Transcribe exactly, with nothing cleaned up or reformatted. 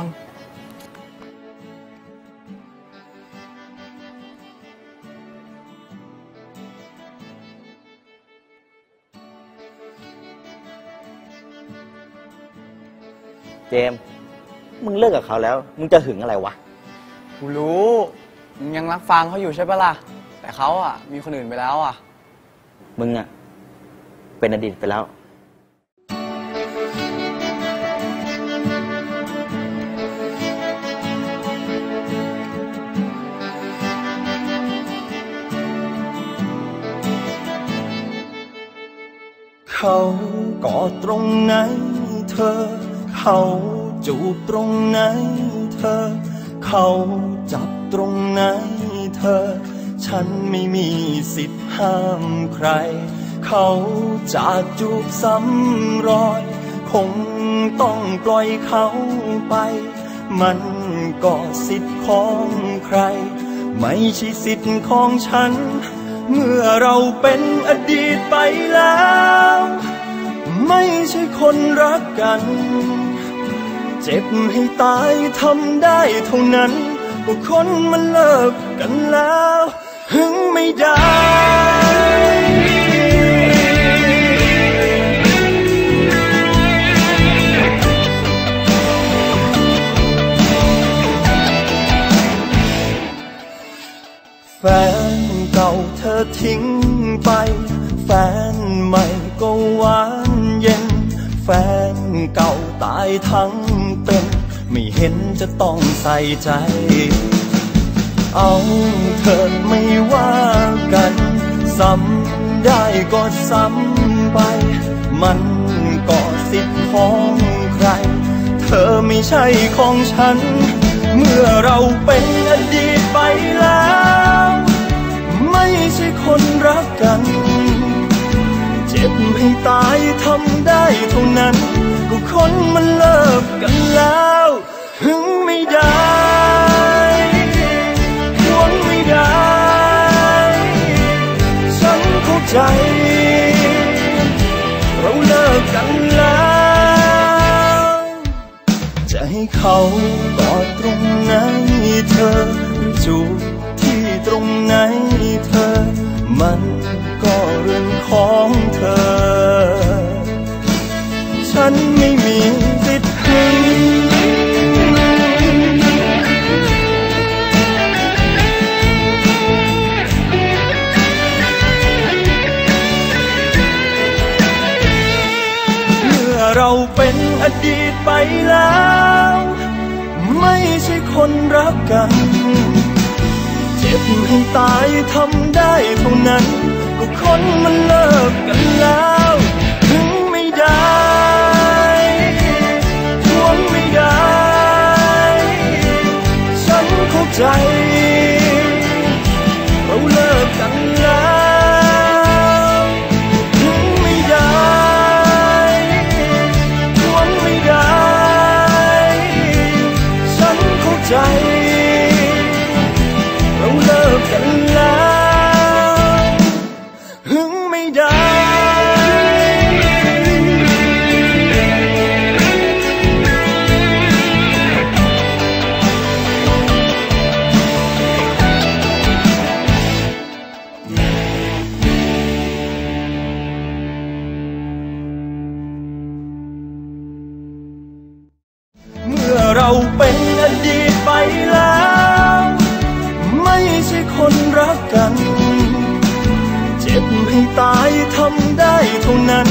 อนเจมมึงเลิกกับเขาแล้วมึงจะหึงอะไรวะกูรู้มึงยังรักฟางเขาอยู่ใช่ปะล่ะแต่เขาอ่ะมีคนอื่นไปแล้วอ่ะมึงอ่ะเป็นอดีตไปแล้วเขากอดตรงไหนเธอเขาจูบตรงไหนเธอเขาจับตรงไหนเธอฉันไม่มีสิทธิ์ห้ามใครเขาจะจูบซ้ำรอยคงต้องปล่อยเขาไปมันก็สิทธิ์ของใครไม่ใช่สิทธิ์ของฉันเมื่อเราเป็นอดีตไปแล้วไม่ใช่คนรักกันเจ็บให้ตายทำได้เท่านั้นว่าคนมันเลิกกันแล้วหึงไม่ได้แฟนเก่าเธอทิ้งไปแฟนใหม่ก็หวานเย็นแฟนเก่าตายทั้งเป็นไม่เห็นจะต้องใส่ใจเอาเธอไม่ว่ากันซ้ำได้ก็ซ้ำไปมันก็สิทธิ์ของใครเธอไม่ใช่ของฉันเมื่อเราเป็นอดีตไปแล้วไม่ใช่คนรักกันเจ็บให้ตายทำได้เท่านั้นก็คนมันเลิกกันแล้วหึงไม่ได้ทนไม่ได้ฉันเข้าใจเราเลิกกันแล้วจะให้เขากอดตรงไหนเธอจูบที่ตรงไหนเธอมันก็เรื่องของเธอฉันไม่มีสิทธิ์หึงเมื่อเราเป็นอดีตไปแล้วไม่ใช่คนรักกันเจ็บให้ตายทำได้เท่านั้นก็คนมันเลิกกันแล้วหึงไม่ได้ทนไม่ได้ฉันเข้าใจเราเลิกกันแล้วหึงไม่ได้ทนไม่ได้ฉันเข้าใจเราเลิกกันแล้วให้ตายทำได้เท่านั้น